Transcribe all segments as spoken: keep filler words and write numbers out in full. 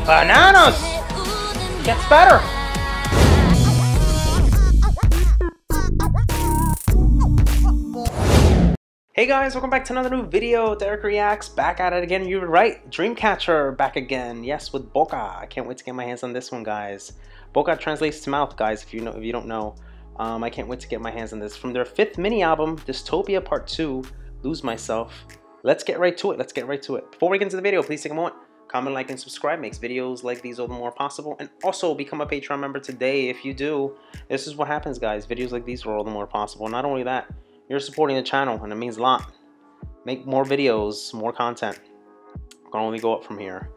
be bananas! Gets better! Hey guys, welcome back to another new video. Dereck Reacts, back at it again. You were right, Dreamcatcher back again. Yes, with Boca. I can't wait to get my hands on this one, guys. Boca translates to mouth, guys, if you know, if you don't know. Um, I can't wait to get my hands on this. From their fifth mini-album, Dystopia Part Two, Lose Myself. Let's get right to it, let's get right to it. Before we get into the video, please take a moment, comment, like, and subscribe. Makes videos like these all the more possible. And also become a Patreon member today. If you do, this is what happens, guys. Videos like these are all the more possible. Not only that, you're supporting the channel and it means a lot. Make more videos, more content. Can only go up from here.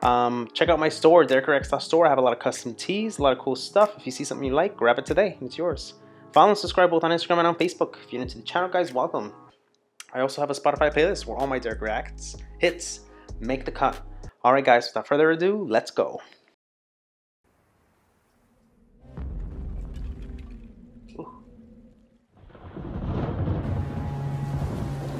Um, check out my store, Dereck Reacts dot store. I have a lot of custom tees, a lot of cool stuff. If you see something you like, grab it today. It's yours. Follow and subscribe both on Instagram and on Facebook. If you're new to the channel, guys, welcome. I also have a Spotify playlist where all my Dereck Reacts hits make the cut. All right, guys, without further ado, let's go. Oh.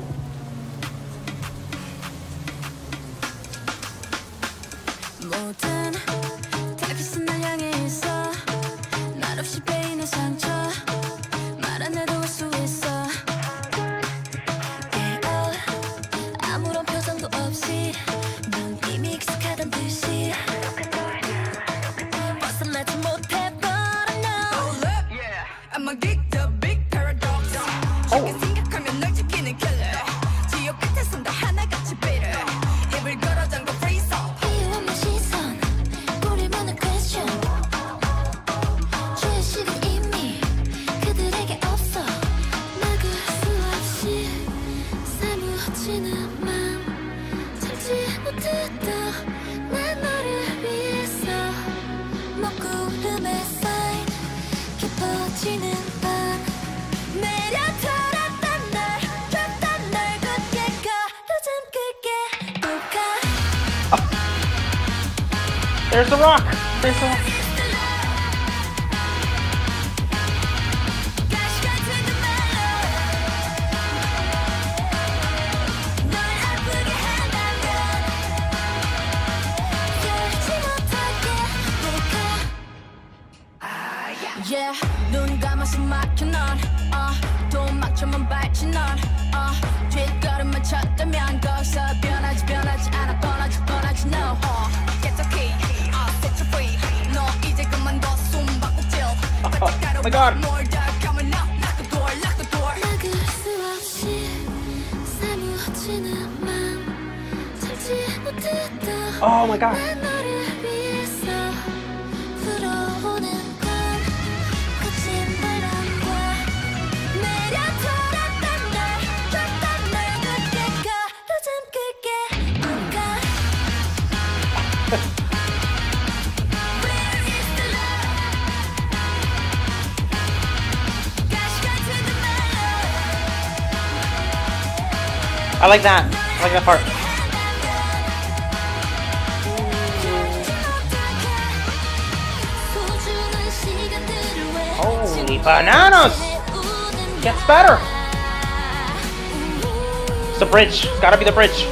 There's the rock. There's the rock. Yeah, 눈 감아서 막혀 넌 또 막혀만 밟지 넌 뒷걸음만 쳤다면 거기서 변하지 변하지 않아 떠나지 떠나지 no Get the key, set you free 너 이제 그만 더 숨바꼭질 Oh my god Oh my god I like that. I like that part. Holy bananas! Gets better. It's the bridge. It's gotta be the bridge.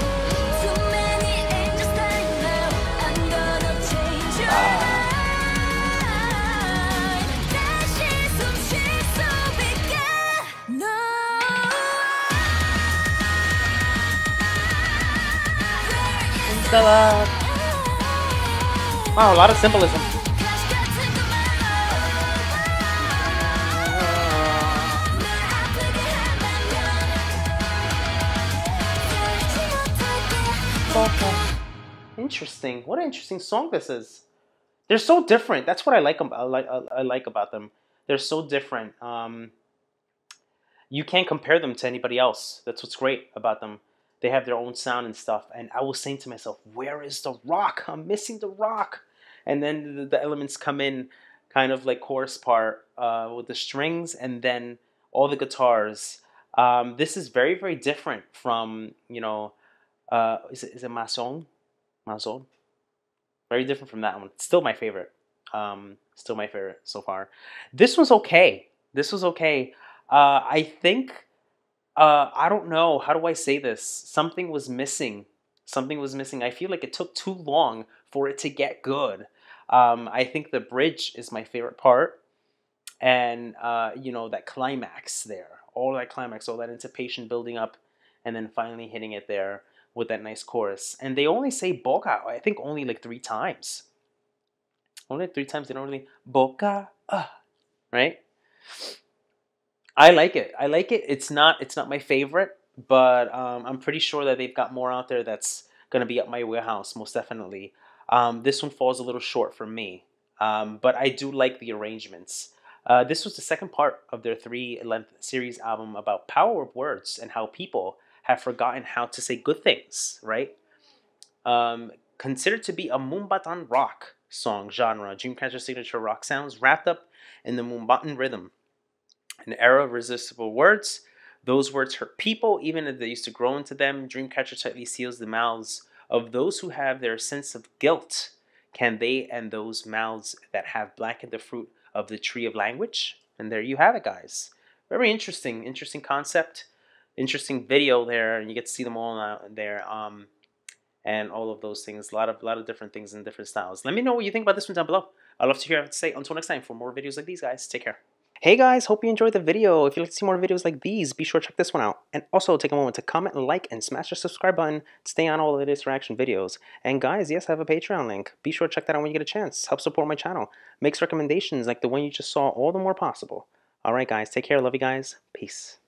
Wow, a lot of symbolism. Okay. Interesting. What an interesting song this is. They're so different. That's what I like. I like. I like about them. They're so different. Um, you can't compare them to anybody else. That's what's great about them. They have their own sound and stuff. And I was saying to myself, where is the rock? I'm missing the rock. And then the, the elements come in, kind of like chorus part uh, with the strings and then all the guitars. Um, this is very, very different from, you know, uh, is it, is it Mason? Mason? Very different from that one. It's still my favorite. Um, still my favorite so far. This was okay. This was okay. Uh, I think... Uh, I don't know. How do I say this? Something was missing. something was missing. I feel like it took too long for it to get good. Um, I think the bridge is my favorite part. And, uh, you know, that climax there, all that climax, all that anticipation building up, and then finally hitting it there with that nice chorus. And they only say Boca, I think only like three times. Only three times, they don't really, Boca, uh, right? I like it. I like it. It's not, it's not my favorite, but um, I'm pretty sure that they've got more out there that's going to be up my warehouse, most definitely. Um, this one falls a little short for me, um, but I do like the arrangements. Uh, this was the second part of their three-length series album about power of words and how people have forgotten how to say good things, right? Um, considered to be a Mumbatan rock song genre, Dreamcatcher signature rock sounds wrapped up in the Mumbatan rhythm. An era of irresistible words. Those words hurt people, even if they used to grow into them. Dreamcatcher tightly seals the mouths of those who have their sense of guilt. Can they and those mouths that have blackened the fruit of the tree of language? And there you have it, guys. Very interesting, interesting concept, interesting video there, and you get to see them all out there, um, and all of those things. A lot of, lot of different things in different styles. Let me know what you think about this one down below. I'd love to hear what you have to say. Until next time, for more videos like these, guys, take care. Hey guys, hope you enjoyed the video. If you'd like to see more videos like these, be sure to check this one out. And also take a moment to comment, like, and smash the subscribe button to stay on all the latest reaction videos. And guys, yes, I have a Patreon link. Be sure to check that out when you get a chance. Help support my channel. Makes recommendations like the one you just saw all the more possible. Alright guys, take care. Love you guys. Peace.